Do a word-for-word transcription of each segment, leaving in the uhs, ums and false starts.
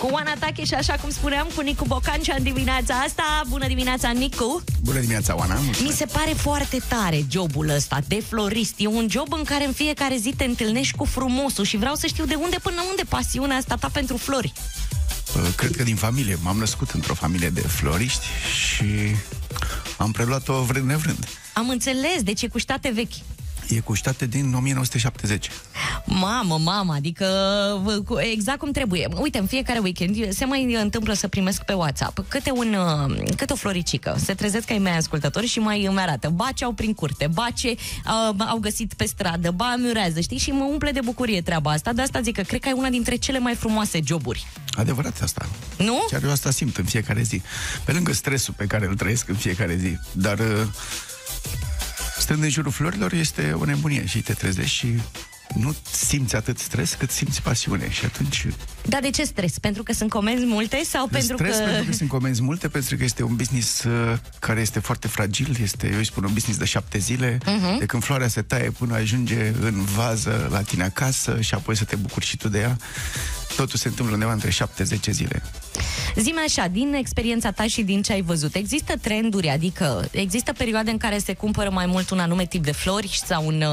cu Oana Tache și, așa cum spuneam, cu Nicu Bocancea în dimineața asta. Bună dimineața, Nicu! Bună dimineața, Oana! Mulțumesc. Mi se pare foarte tare jobul ăsta de florist. E un job în care în fiecare zi te întâlnești cu frumosul și vreau să știu de unde până unde pasiunea asta ta pentru flori. Cred că din familie. M-am născut într-o familie de floriști și am preluat-o vrând nevrând. Am înțeles, deci e cu ștate vechi. E cu ștate din o mie nouă sute șaptezeci. Mamă, mamă, adică exact cum trebuie. Uite, în fiecare weekend se mai întâmplă să primesc pe WhatsApp câte, un, câte o floricică. Se trezesc ai mei ascultători și mai îmi arată. Ba ce au prin curte, ba ce uh, au găsit pe stradă, ba miurează, știi? Și mă umple de bucurie treaba asta. De asta zic că cred că ai una dintre cele mai frumoase joburi. Adevărat asta. Nu? Chiar eu asta simt în fiecare zi. Pe lângă stresul pe care îl trăiesc în fiecare zi. Dar... Uh... stând în jurul florilor este o nebunie și te trezești și nu simți atât stres cât simți pasiune și atunci... Dar de ce stres? Pentru că sunt comenzi multe sau de pentru stres, că... Stres pentru că sunt comenzi multe, pentru că este un business care este foarte fragil, este, eu îi spun, un business de șapte zile, uh-huh. de când floarea se taie până ajunge în vază la tine acasă și apoi să te bucuri și tu de ea. Totul se întâmplă undeva între șapte zece zile. Zi-mi așa, din experiența ta și din ce ai văzut, există trenduri, adică există perioade în care se cumpără mai mult un anume tip de flori sau un,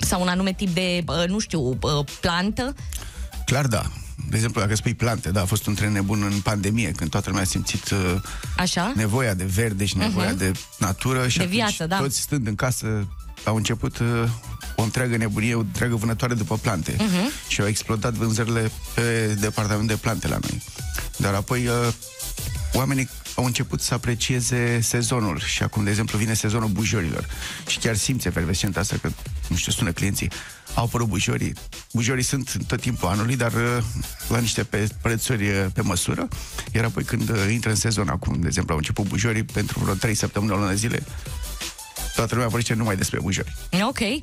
sau un anume tip de, nu știu, plantă? Clar da. De exemplu, dacă spui plante, da, a fost un trend nebun în pandemie, când toată lumea a simțit așa? Nevoia de verde și nevoia uh-huh. de natură și de viață, da. Toți stând în casă au început... o întreagă nebunie, o întreagă vânătoare după plante. Uh-huh. Și au explodat vânzările pe departament de plante la noi. Dar apoi oamenii au început să aprecieze sezonul și acum, de exemplu, vine sezonul bujorilor. Și chiar simți efervescent asta că, nu știu, sună clienții, au apărut bujorii. Bujorii sunt tot timpul anului, dar la niște pe prețuri pe măsură. Iar apoi când intră în sezon, acum, de exemplu, au început bujorii pentru vreo trei săptămâni, o lună zile. Toată lumea vorbește numai despre bujori. Ok. Uh,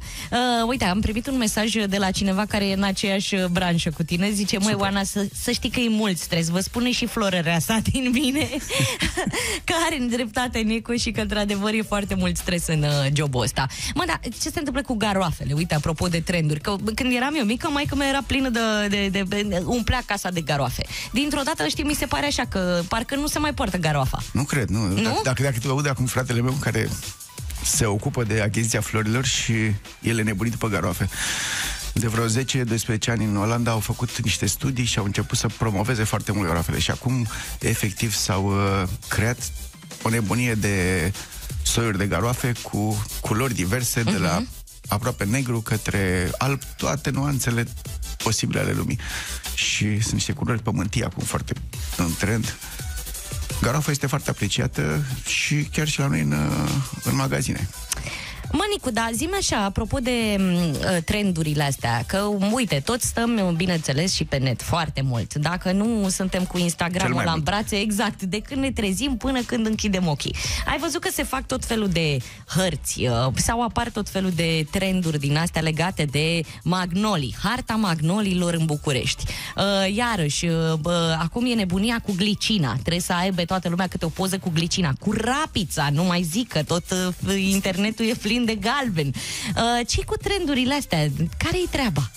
uite, am primit un mesaj de la cineva care e în aceeași branșă cu tine. Zice, măi, Oana, să, să știi că e mult stres. Vă spune și florărea sa din mine că are dreptate Nicu și că, într-adevăr, e foarte mult stres în uh, jobul ăsta. Mă, dar ce se întâmplă cu garoafele? Uite, apropo de trenduri. Că când eram eu mică, maică mea era plină de, de, de, de, de... umplea casa de garoafe. Dintr-o dată, știi, mi se pare așa că parcă nu se mai poartă garoafa. Nu cred, nu. nu? Dacă, dacă, dacă tu aude acum fratele meu care... se ocupă de achiziția florilor și ele nebunit după garoafe. De vreo zece doisprezece ani în Olanda au făcut niște studii și au început să promoveze foarte mult garoafele și acum efectiv s-au uh, creat o nebunie de soiuri de garoafe cu culori diverse, uh-huh. de la aproape negru către alb, toate nuanțele posibile ale lumii. Și sunt niște culori pământii acum foarte în trend. Garoafa este foarte apreciată și chiar și la noi în, în magazine. Mă, Nicu, da, zi-mi așa, apropo de uh, trendurile astea, că, uite, toți stăm, bineînțeles, și pe net foarte mult. Dacă nu suntem cu Instagram-ul la mult. Brațe, exact, de când ne trezim până când închidem ochii. Ai văzut că se fac tot felul de hărți uh, sau apar tot felul de trenduri din astea legate de magnolii, harta magnolilor în București. Uh, iarăși, uh, uh, acum e nebunia cu glicina. Trebuie să aibă toată lumea câte o poză cu glicina, cu rapița, nu mai zic că tot uh, internetul e plin de galben. Uh, ce cu trendurile astea? Care-i treaba?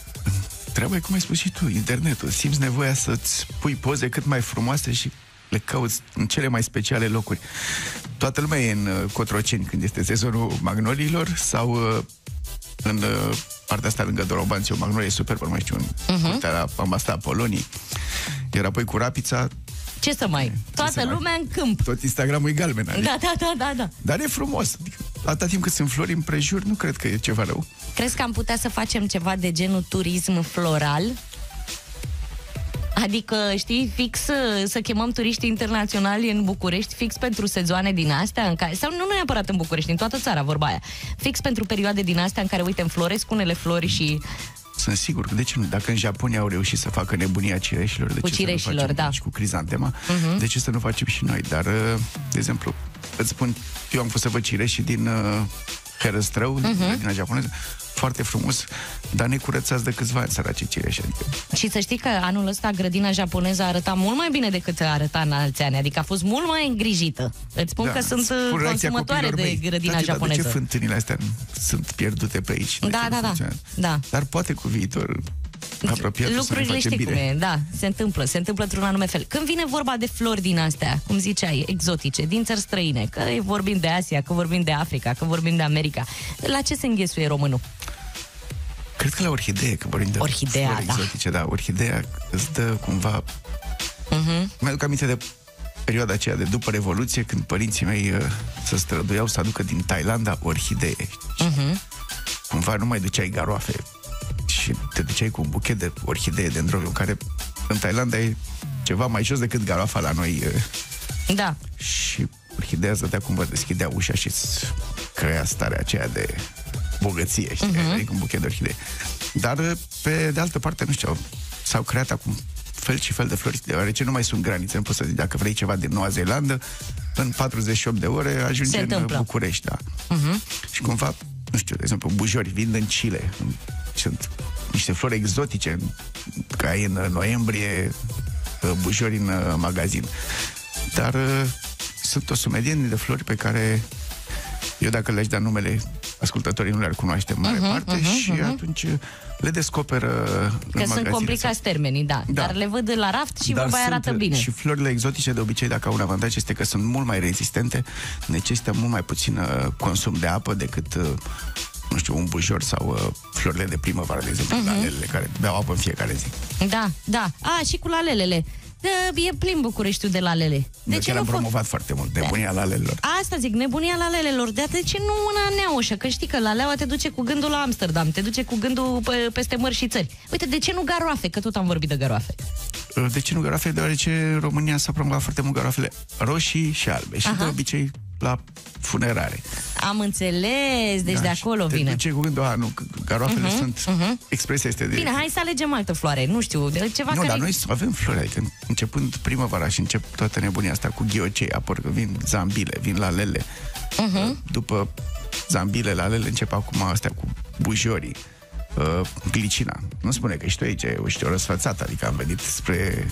Treaba e, cum ai spus și tu, internetul. Simți nevoia să-ți pui poze cât mai frumoase și le cauți în cele mai speciale locuri. Toată lumea e în Cotroceni când este sezonul magnoliilor sau uh, în uh, partea asta lângă Dorobanți, o magnolie superbă, mai știu, în partea la ambasada Polonii. Iar apoi cu rapița. Ce să mai? Toată lumea în câmp. Tot Instagramul e galben. Adică. Da, da, da, da, da. Dar e frumos. Adică, atâta timp cât sunt flori în prejur, nu cred că e ceva rău. Crezi că am putea să facem ceva de genul turism floral? Adică, știi, fix să chemăm turiști internaționali în București, fix pentru sezoane din astea, în care, sau nu neapărat în București, în toată țara, vorba aia. Fix pentru perioade din astea în care, uite, înfloresc unele flori și... Sunt sigur, de ce nu? Dacă în Japonia au reușit să facă nebunia cireșilor, de cu ce cireșilor, să nu facem da. Și cu crizantema, uh-huh. de ce să nu facem și noi? Dar, de exemplu, îți spun, eu am fost să văd cireșii din uh, Herăstrău, uh-huh. din japoneză, foarte frumos, dar necurățați de câțiva ani, săracii cireși. Adică. Și să știi că anul ăsta grădina japoneză arăta mult mai bine decât arăta în alți ani, adică a fost mult mai îngrijită. Îți spun da, că sunt consumătoare de mei. Grădina da, japoneză. Da, de ce fântânile astea sunt pierdute pe aici? Da, da, da, da. Dar poate cu viitor... lucrurile, știi bine. Cum e, da, se întâmplă, se întâmplă într-un anume fel. Când vine vorba de flori din astea, cum ziceai, exotice, din țări străine, că vorbim de Asia, că vorbim de Africa, că vorbim de America, la ce se înghesuie românul? Cred că la orhidee, că vorbim de orhidea, flori da. exotice, da, orhidea îți dă cumva... Uh-huh. Mi-aduc aminte de perioada aceea de după Revoluție, când părinții mei uh, se străduiau să aducă din Thailanda orhidee. Uh-huh. Cumva nu mai duceai garoafe și te duceai cu un buchet de orhidee de îndrolul, care în Thailanda e ceva mai jos decât garoafa la noi. Uh, da. Și orhideea zădea cumva, deschidea ușa și crea starea aceea de bogăție, știi? Uh-huh. Adică un buchet de orhidee. Dar, pe de altă parte, nu știu, s-au creat acum fel și fel de flori, deoarece nu mai sunt granițe, nu poți să zici, dacă vrei ceva din Noua Zeelandă, în patruzeci și opt de ore ajunge în București, da. Uh-huh. Și cumva, nu știu, de exemplu, bujori vin în Chile, sunt niște flori exotice, ca în noiembrie, bujori în magazin. Dar sunt o sumedenie de flori pe care eu, dacă le-aș da numele, ascultătorii nu le-ar cunoaște în mare uh-huh, parte uh-huh, și uh-huh. atunci le descoperă că în sunt complicați termenii, da, da. Dar le văd la raft și vă mai arată bine. Și florile exotice, de obicei, dacă au un avantaj, este că sunt mult mai rezistente, necesită mult mai puțin consum de apă decât, nu știu, un bujor sau florile de primăvară, de exemplu, uh-huh. lalelele, care beau apă în fiecare zi. Da, da. A, și cu lalelele. Dă, e plin Bucureștiul de lalele. De ce nu am promovat fac... foarte mult nebunia lalelelor. Asta zic, nebunia lalelelor. De atât ce nu una neaușă, că știi că laleaua te duce cu gândul la Amsterdam, te duce cu gândul pe, peste mări și țări. Uite, de ce nu garoafe, că tot am vorbit de garoafe. De ce nu garoafe? Deoarece România s-a promovat foarte mult garoafele roșii și albe. Și Aha. de obicei la funerare. Am înțeles, deci da, de acolo vine. De ce cu gândul, a, nu, garoafele uh-huh, sunt, uh-huh. expresia este de... Bine, hai să alegem altă floare, nu știu, de ceva nu, care... dar noi avem flori, adică începând primăvara și încep toată nebunia asta cu ghiocei, apoi vin zambile, vin lalele, uh-huh. după zambile, lalele, încep acum astea cu bujorii, uh, glicina. Nu spune că și tu aici ești o răsfățată, adică am venit spre...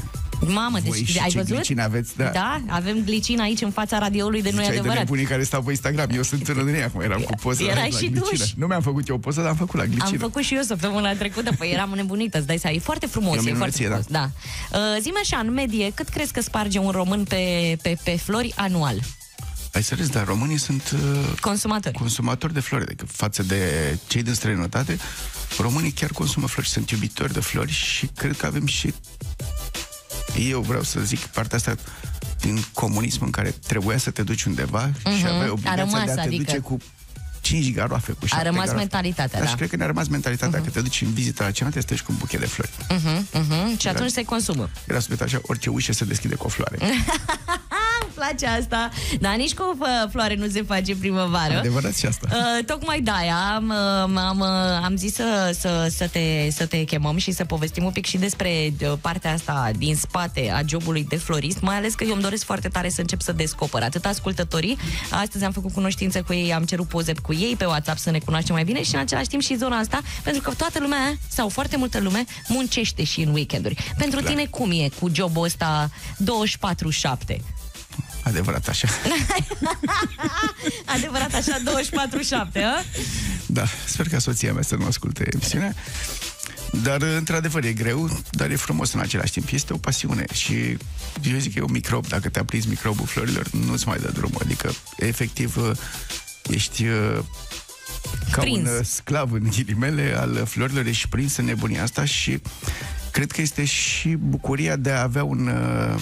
Mamă, deci ai văzut? Aveți, da. da, avem glicina aici în fața radioului de noi adevărat. De bunii care stau pe Instagram, eu sunt în România acum, eram cu poză. Erai și tu. Nu mi-am făcut eu poză, dar am făcut la glicină. Am făcut și eu săptămâna trecută, păi eram nebunită, îți dai seama, e foarte frumos, e, e foarte frumos. Da. Da. Uh, zi-mi așa, în medie, cât crezi că sparge un român pe, pe, pe flori anual? Ai să râzi, dar românii sunt uh, consumatori. consumatori de flori, adică față de cei din străinătate, românii chiar consumă flori, sunt iubitori de flori și cred că avem și... Eu vreau să zic partea asta din comunism, în care trebuia să te duci undeva uh-huh. și aveai obligația rămas, de a te adică... duce cu cinci garoafe, cu șapte. A rămas garoafe. Mentalitatea, da. Și cred că ne-a rămas mentalitatea, uh-huh. că te duci în vizită la cineva, te stai cu un buchet de flori. Uh-huh. Uh-huh. Și atunci era, se consumă. Era subit așa, orice ușă se deschide cu o floare. Îmi place asta. Dar nici cu floare nu se face primăvară. Adevărat și asta. Uh, tocmai de-aia am, am, am zis să, să, să, te, să te chemăm și să povestim un pic și despre partea asta din spate a jobului de florist, mai ales că eu îmi doresc foarte tare să încep să descoper atât ascultătorii. Astăzi am făcut cunoștință cu ei, am cerut poze cu ei pe WhatsApp să ne cunoaștem mai bine și în același timp și zona asta, pentru că toată lumea sau foarte multă lume muncește și în weekenduri. Pentru Clar. tine cum e cu jobul ăsta douăzeci și patru șapte? Adevărat așa. Adevărat așa, douăzeci și patru șapte, a? Da, sper ca soția mea să nu asculte emisiunea. Dar, într-adevăr, e greu, dar e frumos în același timp. Este o pasiune și eu zic că e un microb. Dacă te-a prins microbul florilor, nu-ți mai dă drumul. Adică, efectiv, ești ca prins. un sclav, în ghilimele, al florilor. Ești prins în nebunia asta și... Cred că este și bucuria de a avea un uh,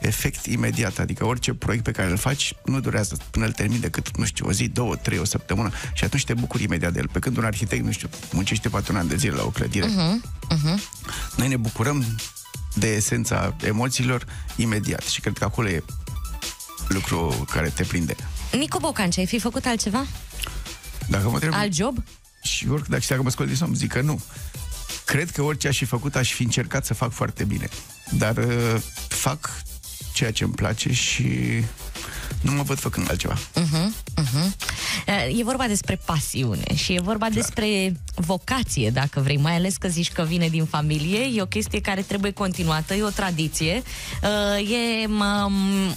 efect imediat. Adică orice proiect pe care îl faci nu durează până îl termin decât, nu știu, o zi, două, trei, o săptămână. Și atunci te bucuri imediat de el. Pe când un arhitect, nu știu, muncește poate un an de zile la o clădire. Uh-huh, uh-huh. Noi ne bucurăm de esența emoțiilor imediat. Și cred că acolo e lucru care te prinde. Nicu Bocancea, ai fi făcut altceva? Dacă mă trebuie... Alt job? Și oricum, dacă, dacă mă scol din somn, zic că nu. Cred că orice aș fi făcut, aș fi încercat să fac foarte bine. Dar uh, fac ceea ce îmi place și nu mă văd făcând altceva. Uh-huh, uh-huh. E vorba despre pasiune și e vorba Clar. despre vocație, dacă vrei, mai ales că zici că vine din familie, e o chestie care trebuie continuată, e o tradiție, e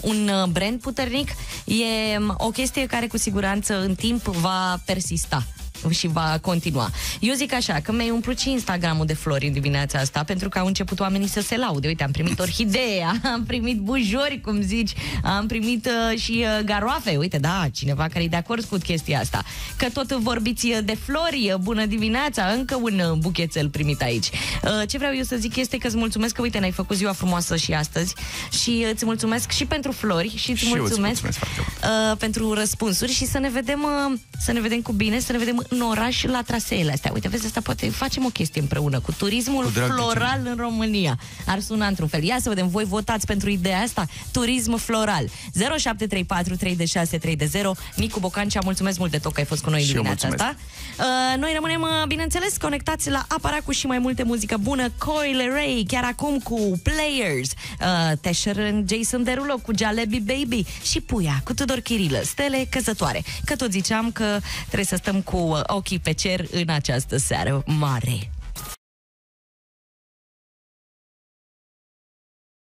un brand puternic, e o chestie care cu siguranță în timp va persista. și va continua. Eu zic așa, că mi-ai umplut și Instagram-ul de flori în dimineața asta, pentru că au început oamenii să se laude. Uite, am primit orhidee, am primit bujori, cum zici, am primit uh, și uh, garoafe. Uite, da, cineva care e de acord cu chestia asta. Că tot vorbiți de flori, bună dimineața, încă un uh, buchețel primit aici. Uh, ce vreau eu să zic este că îți mulțumesc că, uite, ne-ai făcut ziua frumoasă și astăzi și uh, îți mulțumesc și pentru flori și îți și mulțumesc, mulțumesc uh, pentru răspunsuri și să ne vedem uh, să ne vedem cu bine, să ne vedem în oraș la traseele astea. Uite, vezi, asta poate facem o chestie împreună cu turismul cu floral în România. Ar suna într-un fel. Ia să vedem, voi votați pentru ideea asta? Turism floral. zero șapte trei patru trei șase trei zero. Nicu Bocancea, mulțumesc mult de tot că ai fost cu noi și dimineața asta. Uh, noi rămânem, bineînțeles, conectați la Aparacu și mai multe muzică bună. Coil Ray, chiar acum cu Players. Uh, Tesher în Jason Derulo cu Jalebi Baby și Puia cu Tudor Chirilă. Stele căzătoare. Că tot ziceam că trebuie să stăm cu ochii pe cer în această seară mare.